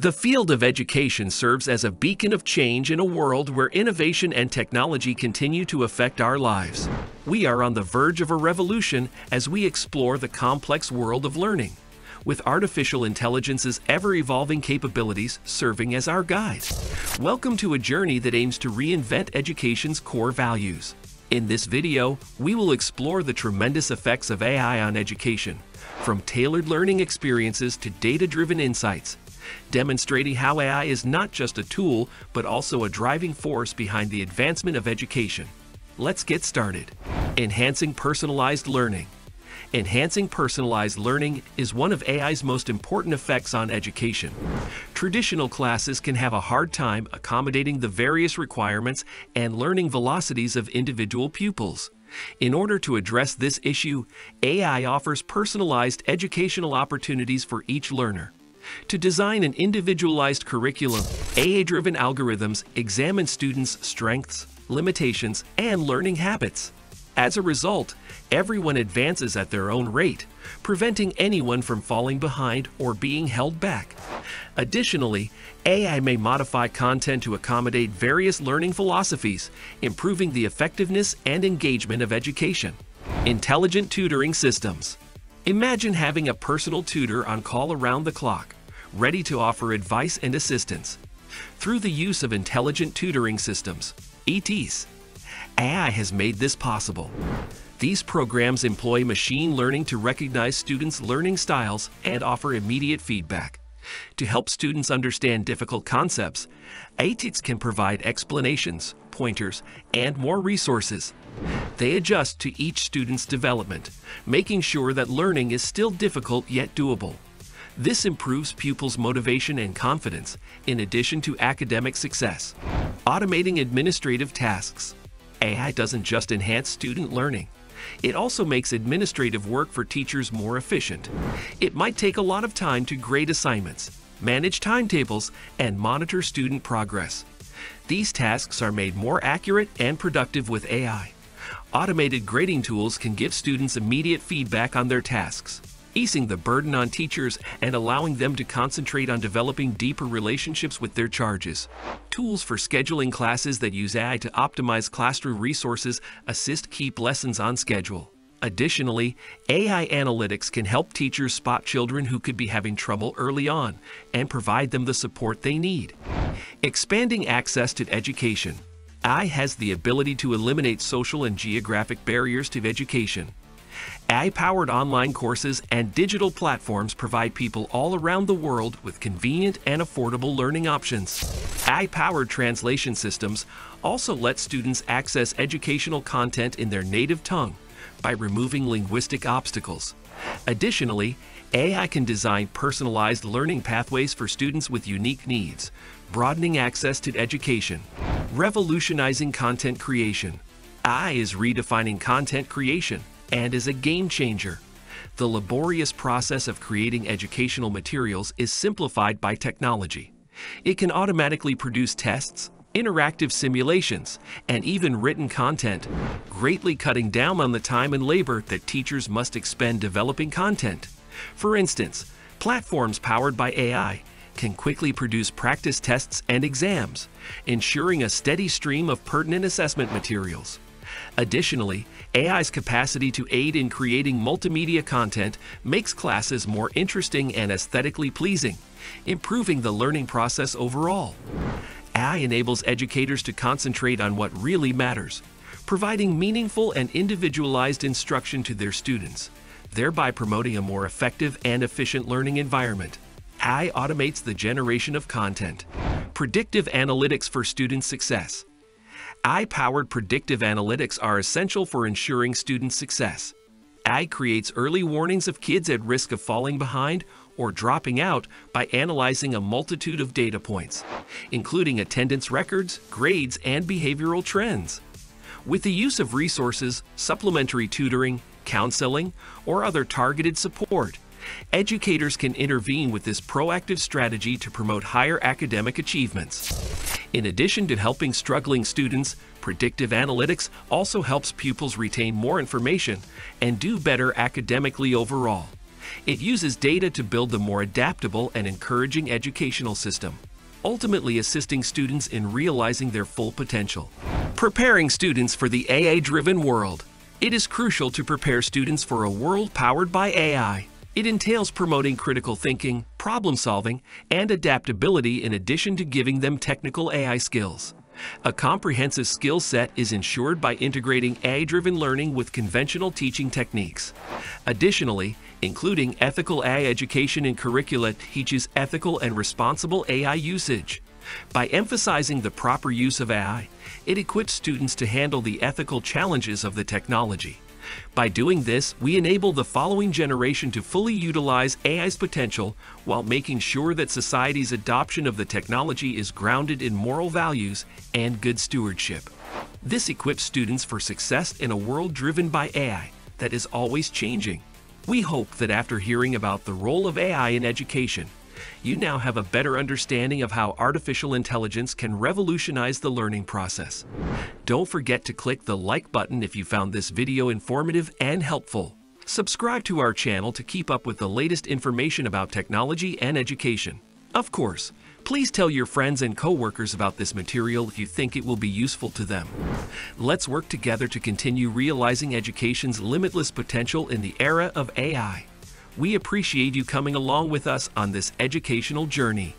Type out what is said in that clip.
The field of education serves as a beacon of change in a world where innovation and technology continue to affect our lives. We are on the verge of a revolution as we explore the complex world of learning, with artificial intelligence's ever-evolving capabilities serving as our guide. Welcome to a journey that aims to reinvent education's core values. In this video, we will explore the tremendous effects of AI on education, from tailored learning experiences to data-driven insights, demonstrating how AI is not just a tool, but also a driving force behind the advancement of education. Let's get started. Enhancing personalized learning. Enhancing personalized learning is one of AI's most important effects on education. Traditional classes can have a hard time accommodating the various requirements and learning velocities of individual pupils. In order to address this issue, AI offers personalized educational opportunities for each learner. To design an individualized curriculum, AI-driven algorithms examine students' strengths, limitations, and learning habits. As a result, everyone advances at their own rate, preventing anyone from falling behind or being held back. Additionally, AI may modify content to accommodate various learning philosophies, improving the effectiveness and engagement of education. Intelligent tutoring systems. Imagine having a personal tutor on call around the clock, ready to offer advice and assistance. Through the use of intelligent tutoring systems, ETS, AI has made this possible. These programs employ machine learning to recognize students' learning styles and offer immediate feedback. To help students understand difficult concepts, ETS can provide explanations, pointers, and more resources. They adjust to each student's development, making sure that learning is still difficult yet doable. This improves pupils' motivation and confidence, in addition to academic success. Automating administrative tasks. AI doesn't just enhance student learning, it also makes administrative work for teachers more efficient. It might take a lot of time to grade assignments, manage timetables, and monitor student progress. These tasks are made more accurate and productive with AI. Automated grading tools can give students immediate feedback on their tasks, easing the burden on teachers and allowing them to concentrate on developing deeper relationships with their charges. Tools for scheduling classes that use AI to optimize classroom resources keep lessons on schedule. Additionally, AI analytics can help teachers spot children who could be having trouble early on and provide them the support they need. Expanding access to education. AI has the ability to eliminate social and geographic barriers to education. AI-powered online courses and digital platforms provide people all around the world with convenient and affordable learning options. AI-powered translation systems also let students access educational content in their native tongue by removing linguistic obstacles. Additionally, AI can design personalized learning pathways for students with unique needs, broadening access to education. Revolutionizing content creation. AI is redefining content creation and is a game changer. The laborious process of creating educational materials is simplified by technology. It can automatically produce tests, interactive simulations, and even written content, greatly cutting down on the time and labor that teachers must expend developing content. For instance, platforms powered by AI can quickly produce practice tests and exams, ensuring a steady stream of pertinent assessment materials. Additionally, AI's capacity to aid in creating multimedia content makes classes more interesting and aesthetically pleasing, improving the learning process overall. AI enables educators to concentrate on what really matters, providing meaningful and individualized instruction to their students, thereby promoting a more effective and efficient learning environment. AI automates the generation of content. Predictive analytics for student success. AI-powered predictive analytics are essential for ensuring student success. AI creates early warnings of kids at risk of falling behind or dropping out by analyzing a multitude of data points, including attendance records, grades, and behavioral trends. With the use of resources, supplementary tutoring, counseling, or other targeted support, educators can intervene with this proactive strategy to promote higher academic achievements. In addition to helping struggling students, predictive analytics also helps pupils retain more information and do better academically overall. It uses data to build a more adaptable and encouraging educational system, ultimately assisting students in realizing their full potential. Preparing students for the AI-driven world. It is crucial to prepare students for a world powered by AI. It entails promoting critical thinking, problem-solving, and adaptability in addition to giving them technical AI skills. A comprehensive skill set is ensured by integrating AI-driven learning with conventional teaching techniques. Additionally, including ethical AI education in curricula teaches ethical and responsible AI usage. By emphasizing the proper use of AI, it equips students to handle the ethical challenges of the technology. By doing this, we enable the following generation to fully utilize AI's potential while making sure that society's adoption of the technology is grounded in moral values and good stewardship. This equips students for success in a world driven by AI that is always changing. We hope that after hearing about the role of AI in education, you now have a better understanding of how artificial intelligence can revolutionize the learning process. Don't forget to click the like button if you found this video informative and helpful. Subscribe to our channel to keep up with the latest information about technology and education. Of course, please tell your friends and co-workers about this material if you think it will be useful to them. Let's work together to continue realizing education's limitless potential in the era of AI. We appreciate you coming along with us on this educational journey.